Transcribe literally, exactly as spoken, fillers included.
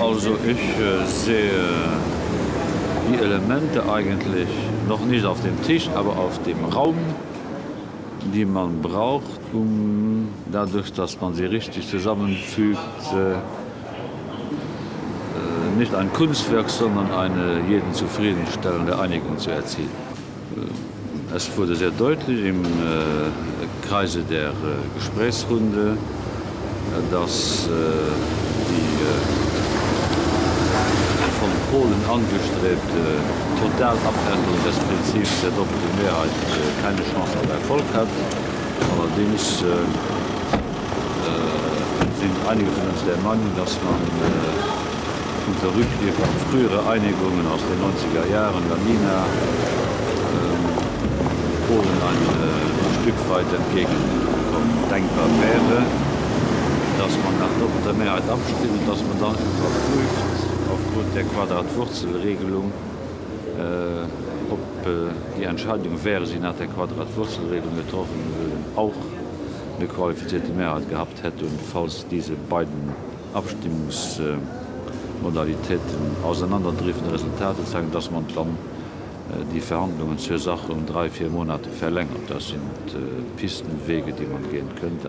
Also ich äh, sehe die Elemente eigentlich noch nicht auf dem Tisch, aber auf dem Raum, die man braucht, um dadurch, dass man sie richtig zusammenfügt, äh, nicht ein Kunstwerk, sondern eine jeden zufriedenstellende Einigung zu erzielen. Es wurde sehr deutlich im äh, Kreise der äh, Gesprächsrunde, dass äh, die äh, von Polen angestrebte Totalabänderung des Prinzips der doppelten Mehrheit äh, keine Chance auf Erfolg hat. Allerdings äh, äh, sind einige von uns der Meinung, dass man äh, unter Rückblick auf frühere Einigungen aus den neunziger Jahren, Berliner, ähm, Polen ein, äh, ein Stück weit entgegengekommen. Denkbar wäre, dass man nach doppelter Mehrheit abstimmt und dass man dann überprüft, aufgrund der Quadratwurzelregelung, äh, ob äh, die Entscheidung, wäre sie nach der Quadratwurzelregelung getroffen würde, auch eine qualifizierte Mehrheit gehabt hätte und falls diese beiden Abstimmungs äh, Modalitäten auseinanderdriften, Resultate zeigen, dass man dann äh, die Verhandlungen zur Sache um drei, vier Monate verlängert. Das sind äh, Pistenwege, die man gehen könnte.